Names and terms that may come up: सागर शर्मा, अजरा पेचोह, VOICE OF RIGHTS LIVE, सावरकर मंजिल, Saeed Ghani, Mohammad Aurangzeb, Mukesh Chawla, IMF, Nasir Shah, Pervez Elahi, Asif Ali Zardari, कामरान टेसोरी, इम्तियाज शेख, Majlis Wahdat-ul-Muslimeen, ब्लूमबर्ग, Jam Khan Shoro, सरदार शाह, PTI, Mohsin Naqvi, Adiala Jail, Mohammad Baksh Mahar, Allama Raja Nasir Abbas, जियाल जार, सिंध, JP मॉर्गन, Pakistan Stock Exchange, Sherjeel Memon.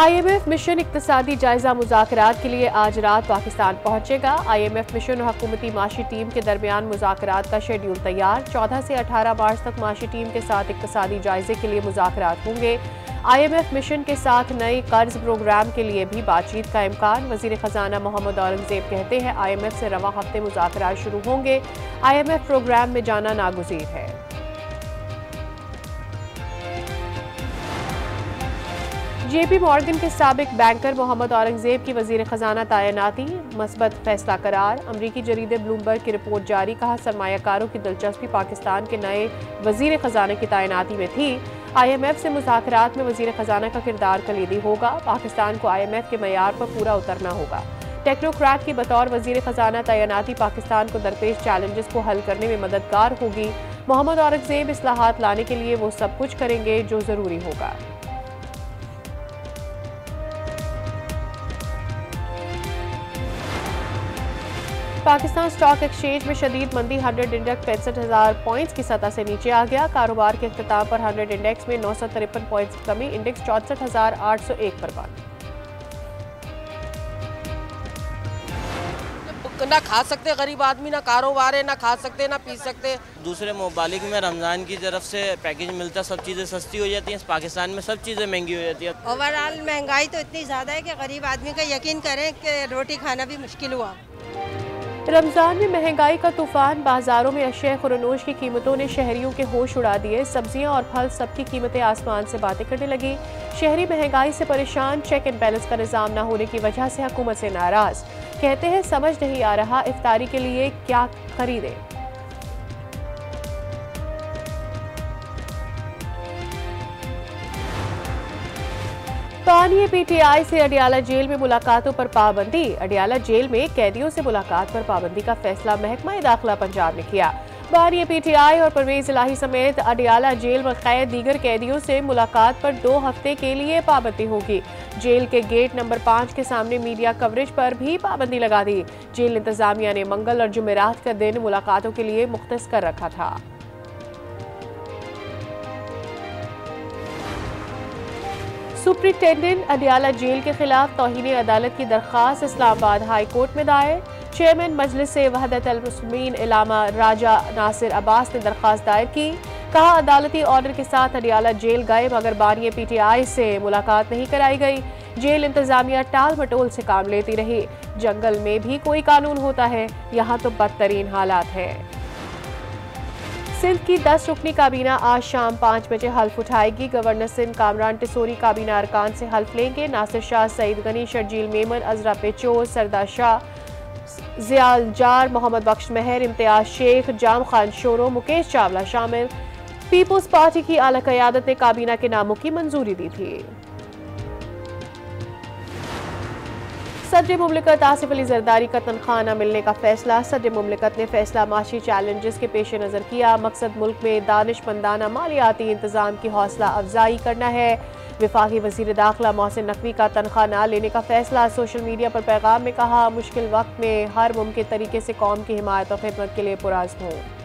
IMF mission इक्तिसादी जायजा मुज़ाकरात के लिए आज रात पाकिस्तान पहुंचेगा। IMF मिशन और हुकूमती माशी टीम के दरमियान मुज़ाकरात का शेड्यूल तैयार। 14 से 18 मार्च तक माशी टीम के साथ इक्तिसादी जायजे के लिए मुज़ाकरात होंगे। IMF मिशन के साथ नए कर्ज प्रोग्राम के लिए भी बातचीत का इम्कान। वज़ीर ख़जाना मोहम्मद औरंगज़ेब कहते हैं IMF से रवा हफ्ते मुज़ाकरात शुरू होंगे, IMF प्रोग्राम में जाना नागुज़ीर है। JP मॉर्गन के साबिक बैंकर मोहम्मद औरंगज़ेब की वज़ीर ख़जाना तैनाती मस्बत फैसला करार। अमरीकी जरीदे ब्लूमबर्ग की रिपोर्ट जारी, कहा सरमायाकारों की दिलचस्पी पाकिस्तान के नए वज़ीर ख़जाना की तैनाती में थी। IMF से मुज़ाकरात में वज़ीर ख़जाना का किरदार कलीदी होगा। पाकिस्तान को IMF के मयार पर पूरा उतरना होगा। टेक्नोक्रेट की बतौर वज़ीर ख़जाना तैनाती पाकिस्तान को दरपेश चैलेंजेस को हल करने में मददगार होगी। मोहम्मद औरंगज़ेब इस्लाहात लाने के लिए वो सब कुछ करेंगे जो ज़रूरी होगा। पाकिस्तान स्टॉक एक्सचेंज में शदीद मंदी, 100 इंडेक्स 65,000 पॉइंट्स की सतह से नीचे आ गया। कारोबार के अख्ताम पर 100 इंडेक्स में 953 पॉइंट्स की कमी, इंडेक्स 64,801 पर बंद। ना खा सकते गरीब आदमी, ना कारोबार है, ना खा सकते ना पी सकते। दूसरे ममालिक में रमज़ान की तरफ से पैकेज मिलता, सब चीज़ें सस्ती हो जाती हैं, पाकिस्तान में सब चीज़ें महंगी हो जाती है। ओवरऑल महंगाई तो इतनी ज़्यादा है कि गरीब आदमी का यकीन करें कि रोटी खाना भी मुश्किल हुआ। रमज़ान में महंगाई का तूफान, बाज़ारों में अशिया खुरनोश की कीमतों ने शहरियों के होश उड़ा दिए। सब्जियां और फल सबकी कीमतें आसमान से बातें करने लगी। शहरी महंगाई से परेशान, चेक एंड बैलेंस का निज़ाम न होने की वजह से हुकूमत से नाराज़, कहते हैं समझ नहीं आ रहा इफ्तारी के लिए क्या खरीदें। तानिए PTI से अडियाला जेल में मुलाकातों पर पाबंदी। अडियाला जेल में कैदियों से मुलाकात पर पाबंदी का फैसला महकमा दाखिला पंजाब ने किया। बानिए PTI और परवेज इलाही समेत अडियाला जेल में कैद दीगर कैदियों से मुलाकात पर 2 हफ्ते के लिए पाबंदी होगी। जेल के गेट नंबर 5 के सामने मीडिया कवरेज पर भी पाबंदी लगा दी। जेल इंतजामिया ने मंगल और जुमेरात का दिन मुलाकातों के लिए मुख्तस कर रखा था। सुप्रिंटेंडेंट अडियाला जेल के खिलाफ तौहीन अदालत की दरख्वास्त इस्लामाबाद हाई कोर्ट में दायर। चेयरमैन मजलिस वहदत-उल-मुस्लिमीन अल्लामा राजा नासिर अब्बास ने दरख्वास्त दायर की, कहा अदालती ऑर्डर के साथ अडियाला जेल गए मगर बानिए PTI से मुलाकात नहीं कराई गई। जेल इंतजामिया टाल मटोल से काम लेती रही। जंगल में भी कोई कानून होता है, यहाँ तो बदतरीन हालात हैं। सिंध की 10 रुकनी काबीना आज शाम 5 बजे हल्फ उठाएगी। गवर्नर सिंध कामरान टेसोरी काबीना अरकान से हल्फ लेंगे। नासिर शाह, सईद गनी, शर्जील मेमन, अजरा पेचोह, सरदार शाह, जियाल जार, मोहम्मद बख्श महर, इम्तियाज शेख, जाम खान शोरो, मुकेश चावला शामिल। पीपल्स पार्टी की आला क़यादत ने काबीना के नामों की मंजूरी दी थी। सदर मुमलिकत आसिफ अली जरदारी का तनख्वाह न मिलने का फैसला। सदर मुमलिकत ने फैसला माशी चैलेंजेस के पेश नज़र किया। मकसद मुल्क में दानिशमंदाना मालियाती इंतजाम की हौसला अफजाई करना है। विफाकी वज़ीर दाखिला मोहसिन नकवी का तनख्वाह न लेने का फैसला। सोशल मीडिया पर पैगाम में कहा मुश्किल वक्त में हर मुमकिन तरीके से कौम की हिमायत और खिदमत के लिए पुरअज़्म हूँ।